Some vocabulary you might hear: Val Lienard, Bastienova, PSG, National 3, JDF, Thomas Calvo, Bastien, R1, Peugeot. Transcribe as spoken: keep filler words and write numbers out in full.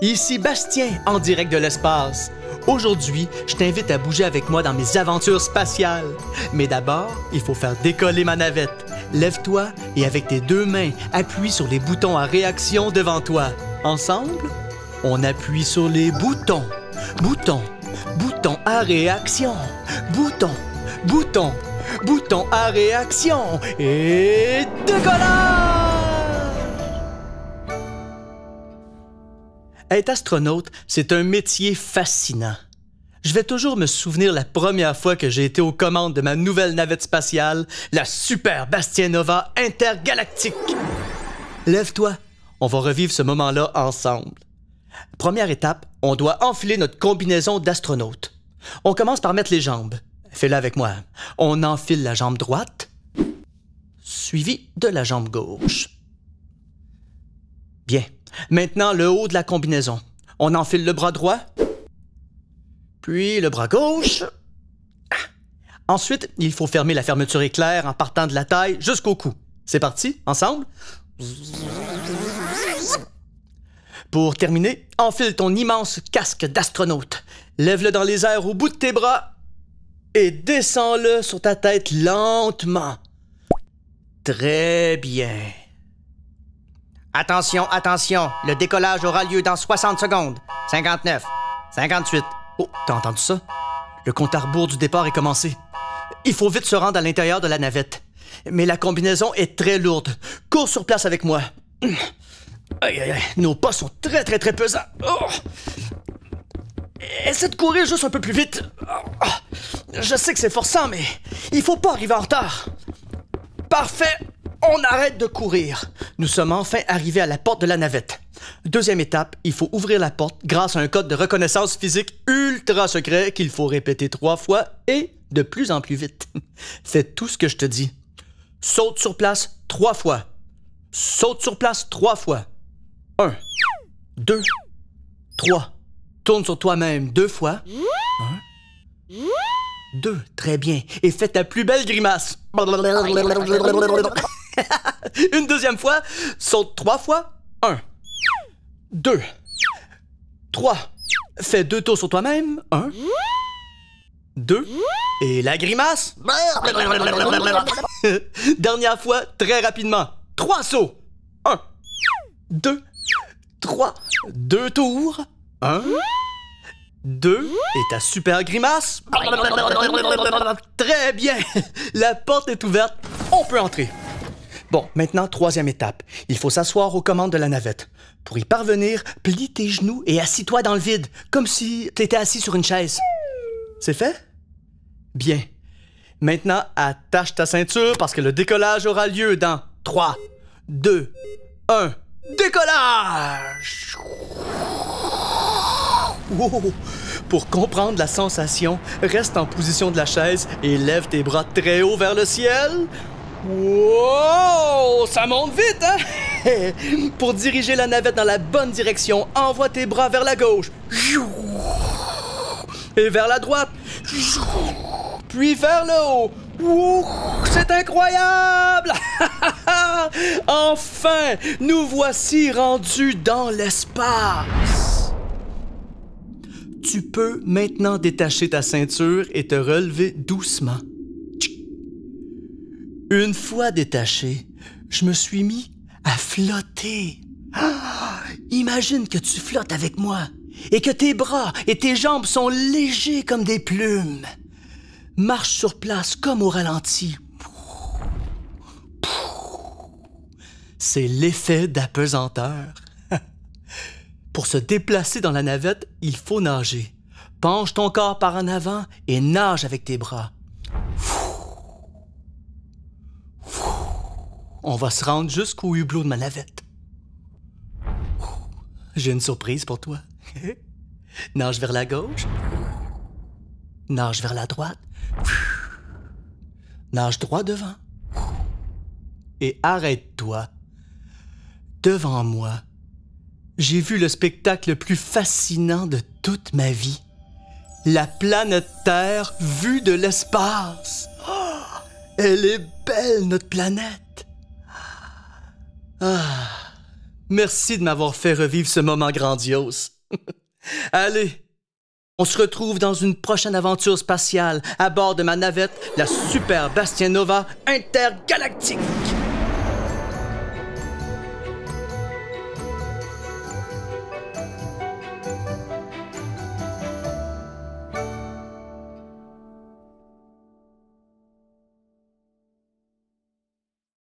Ici Bastien, en direct de l'espace. Aujourd'hui, je t'invite à bouger avec moi dans mes aventures spatiales. Mais d'abord, il faut faire décoller ma navette. Lève-toi et avec tes deux mains, appuie sur les boutons à réaction devant toi. Ensemble, on appuie sur les boutons. Boutons, boutons à réaction. Boutons, boutons, boutons à réaction. Et décollage! Être astronaute, c'est un métier fascinant. Je vais toujours me souvenir la première fois que j'ai été aux commandes de ma nouvelle navette spatiale, la super Bastienova intergalactique. Lève-toi, on va revivre ce moment-là ensemble. Première étape, on doit enfiler notre combinaison d'astronaute. On commence par mettre les jambes. Fais-le avec moi. On enfile la jambe droite, suivie de la jambe gauche. Bien. Maintenant, le haut de la combinaison. On enfile le bras droit, puis le bras gauche. Ah. Ensuite, il faut fermer la fermeture éclair en partant de la taille jusqu'au cou. C'est parti, ensemble. Pour terminer, enfile ton immense casque d'astronaute. Lève-le dans les airs au bout de tes bras et descends-le sur ta tête lentement. Très bien. Attention, attention, le décollage aura lieu dans soixante secondes. cinquante-neuf, cinquante-huit. Oh, t'as entendu ça? Le compte à rebours du départ est commencé. Il faut vite se rendre à l'intérieur de la navette. Mais la combinaison est très lourde. Cours sur place avec moi. Aïe, aïe, aïe, nos pas sont très, très, très pesants. Oh. Essaie de courir juste un peu plus vite. Oh. Je sais que c'est forçant, mais il faut pas arriver en retard. Parfait! On arrête de courir. Nous sommes enfin arrivés à la porte de la navette. Deuxième étape, il faut ouvrir la porte grâce à un code de reconnaissance physique ultra secret qu'il faut répéter trois fois et de plus en plus vite. Fais tout ce que je te dis. Saute sur place trois fois. Saute sur place trois fois. Un, deux, trois. Tourne sur toi-même deux fois. Un, deux. Très bien. Et fais ta plus belle grimace. Une deuxième fois, saute trois fois. Un, deux, trois. Fais deux tours sur toi-même. Un, deux. Et la grimace. Dernière fois, très rapidement. Trois sauts. Un, deux, trois. Deux tours. Un, deux. Et ta super grimace. Très bien. La porte est ouverte. On peut entrer. Bon, maintenant, troisième étape. Il faut s'asseoir aux commandes de la navette. Pour y parvenir, plie tes genoux et assis-toi dans le vide, comme si tu étais assis sur une chaise. C'est fait? Bien. Maintenant, attache ta ceinture parce que le décollage aura lieu dans trois, deux, un. Décollage! Wow! Pour comprendre la sensation, reste en position de la chaise et lève tes bras très haut vers le ciel. Wow! Ça monte vite, hein? Pour diriger la navette dans la bonne direction, envoie tes bras vers la gauche. Et vers la droite. Puis vers le haut. C'est incroyable! Enfin, nous voici rendus dans l'espace. Tu peux maintenant détacher ta ceinture et te relever doucement. Une fois détaché, je me suis mis à flotter. Ah! Imagine que tu flottes avec moi et que tes bras et tes jambes sont légers comme des plumes. Marche sur place comme au ralenti. C'est l'effet d'apesanteur. Pour se déplacer dans la navette, il faut nager. Penche ton corps par en avant et nage avec tes bras. On va se rendre jusqu'au hublot de ma navette. J'ai une surprise pour toi. Nage vers la gauche. Nage vers la droite. Nage droit devant. Et arrête-toi. Devant moi, j'ai vu le spectacle le plus fascinant de toute ma vie. La planète Terre vue de l'espace. Oh, elle est belle, notre planète. Ah, Merci de m'avoir fait revivre ce moment grandiose. Allez, on se retrouve dans une prochaine aventure spatiale à bord de ma navette, la super Bastienova intergalactique.